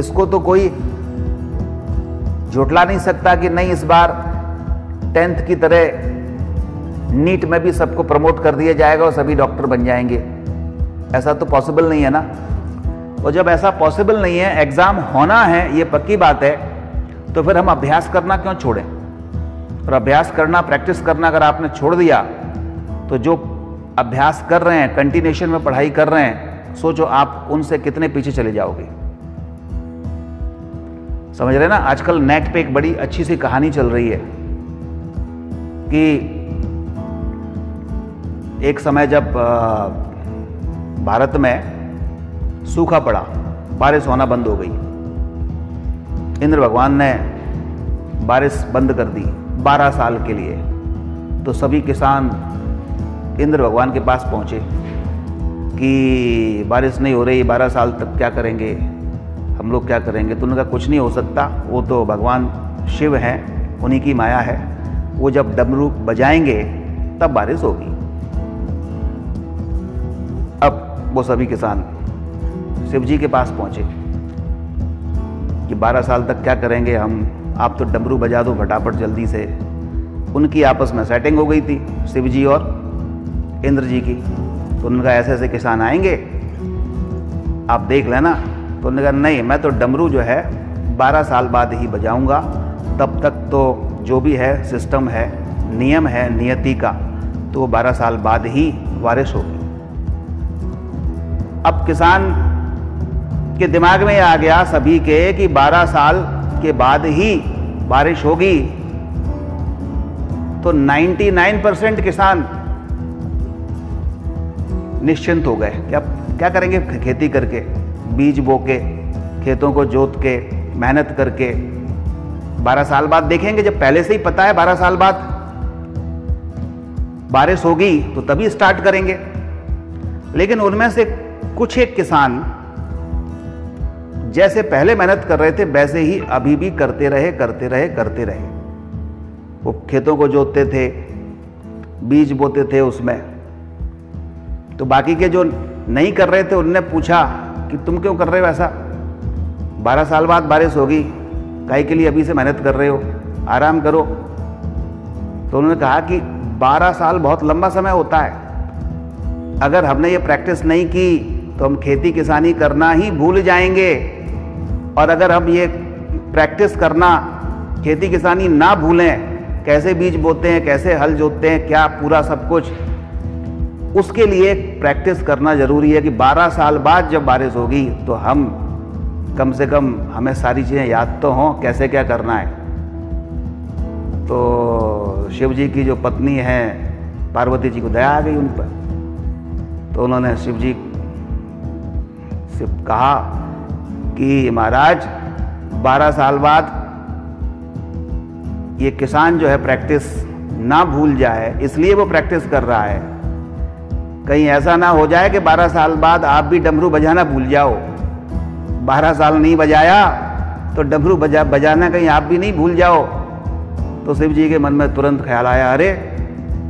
इसको तो कोई झुटला नहीं सकता कि नहीं इस बार 10th की तरह नीट में भी सबको प्रमोट कर दिया जाएगा और सभी डॉक्टर बन जाएंगे, ऐसा तो पॉसिबल नहीं है ना। और जब ऐसा पॉसिबल नहीं है, एग्ज़ाम होना है ये पक्की बात है, तो फिर हम अभ्यास करना क्यों छोड़ें। और अभ्यास करना, प्रैक्टिस करना अगर आपने छोड़ दिया तो जो अभ्यास कर रहे हैं, कंटिन्यूशन में पढ़ाई कर रहे हैं, सोचो आप उनसे कितने पीछे चले जाओगे। समझ रहे ना, आजकल नेट पे एक बड़ी अच्छी सी कहानी चल रही है कि एक समय जब भारत में सूखा पड़ा, बारिश होना बंद हो गई, इंद्र भगवान ने बारिश बंद कर दी 12 साल के लिए, तो सभी किसान इंद्र भगवान के पास पहुँचे कि बारिश नहीं हो रही 12 साल तक, क्या करेंगे हम लोग, क्या करेंगे। तो उनका कुछ नहीं हो सकता, वो तो भगवान शिव हैं, उन्हीं की माया है, वो जब डमरू बजाएंगे तब बारिश होगी। अब वो सभी किसान शिव जी के पास पहुँचे कि 12 साल तक क्या करेंगे हम, आप तो डमरू बजा दो फटाफट जल्दी से। उनकी आपस में सेटिंग हो गई थी शिव जी और इंद्र जी की, तो उनका ऐसे ऐसे किसान आएंगे आप देख लेना। तो उन्होंने कहा नहीं, मैं तो डमरू जो है 12 साल बाद ही बजाऊंगा, तब तक तो जो भी है सिस्टम है, नियम है नियति का, तो 12 साल बाद ही बारिश होगी। अब किसान के दिमाग में आ गया सभी के कि 12 साल के बाद ही बारिश होगी, तो 99% किसान निश्चिंत हो गए कि अब क्या करेंगे, खेती करके, बीज बो के, खेतों को जोत के, मेहनत करके 12 साल बाद देखेंगे। जब पहले से ही पता है 12 साल बाद बारिश होगी तो तभी स्टार्ट करेंगे। लेकिन उनमें से कुछ एक किसान जैसे पहले मेहनत कर रहे थे वैसे ही अभी भी करते रहे। वो खेतों को जोतते थे, बीज बोते थे उसमें। तो बाकी के जो नहीं कर रहे थे उनने पूछा कि तुम क्यों कर रहे हो ऐसा, 12 साल बाद बारिश होगी, काहे के लिए अभी से मेहनत कर रहे हो, आराम करो। तो उन्होंने कहा कि 12 साल बहुत लंबा समय होता है, अगर हमने ये प्रैक्टिस नहीं की तो हम खेती किसानी करना ही भूल जाएंगे, और अगर हम ये प्रैक्टिस करना, खेती किसानी ना भूलें, कैसे बीज बोते हैं, कैसे हल जोतते हैं, क्या पूरा सब कुछ, उसके लिए प्रैक्टिस करना ज़रूरी है कि 12 साल बाद जब बारिश होगी तो हम कम से कम, हमें सारी चीज़ें याद तो हों कैसे क्या करना है। तो शिव जी की जो पत्नी हैं पार्वती जी को दया आ गई उन पर, तो उन्होंने शिव जी से कहा कि महाराज 12 साल बाद ये किसान जो है प्रैक्टिस ना भूल जाए, इसलिए वो प्रैक्टिस कर रहा है, कहीं ऐसा ना हो जाए कि 12 साल बाद आप भी डमरू बजाना भूल जाओ। 12 साल नहीं बजाया तो डमरू बजाना कहीं आप भी नहीं भूल जाओ। तो शिव जी के मन में तुरंत ख्याल आया, अरे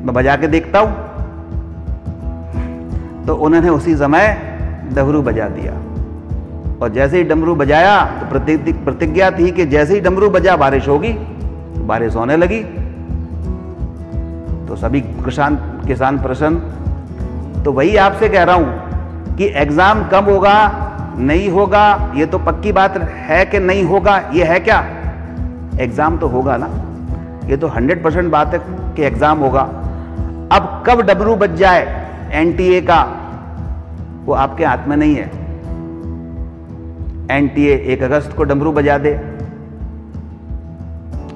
मैं बजा के देखता हूँ। तो उन्होंने उसी समय डमरू बजा दिया, और जैसे ही डमरू बजाया तो प्रतिज्ञा थी कि जैसे ही डमरू बजा बारिश होगी, तो बारिश होने लगी। तो सभी किसान प्रसन्न। तो वही आपसे कह रहा हूं कि एग्जाम कब होगा, नहीं होगा, ये तो पक्की बात है कि नहीं होगा, ये है क्या, एग्जाम तो होगा ना, ये तो 100% बात है कि एग्जाम होगा। अब कब डमरू बज जाए एनटीए का, वो आपके हाथ में नहीं है। एनटीए 1 अगस्त को डमरू बजा दे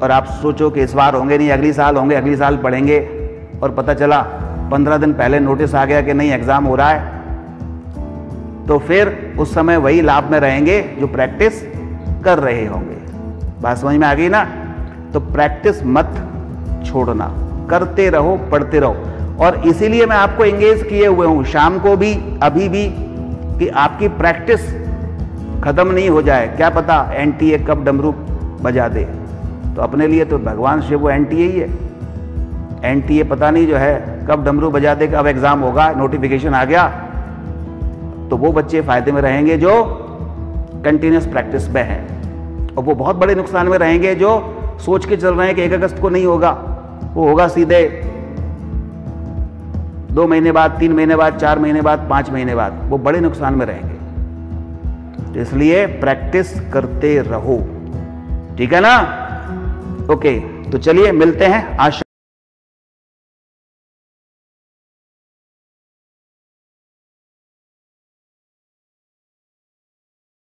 और आप सोचो कि इस बार होंगे नहीं, अगली साल होंगे, अगली साल पढ़ेंगे, और पता चला 15 दिन पहले नोटिस आ गया कि नहीं एग्जाम हो रहा है, तो फिर उस समय वही लाभ में रहेंगे जो प्रैक्टिस कर रहे होंगे। बात समझ में आ गई ना। तो प्रैक्टिस मत छोड़ना, करते रहो, पढ़ते रहो। और इसीलिए मैं आपको एंगेज किए हुए हूं शाम को भी, अभी भी, कि आपकी प्रैक्टिस खत्म नहीं हो जाए। क्या पता एनटीए कब डमरू बजा दे, तो अपने लिए तो भगवान शिव वो एनटीए ही है। एनटीए पता नहीं जो है कब डमरू बजा दे, कब एग्जाम होगा, नोटिफिकेशन आ गया, तो वो बच्चे फायदे में रहेंगे जो कंटिन्यूस प्रैक्टिस में है। और वो बहुत बड़े नुकसान में रहेंगे जो सोच के चल रहे हैं कि 1 अगस्त को नहीं होगा, वो होगा सीधे 2 महीने बाद, 3 महीने बाद, 4 महीने बाद, 5 महीने बाद, वो बड़े नुकसान में रहेंगे। इसलिए प्रैक्टिस करते रहो, ठीक है ना। ओके, तो चलिए मिलते हैं आशा।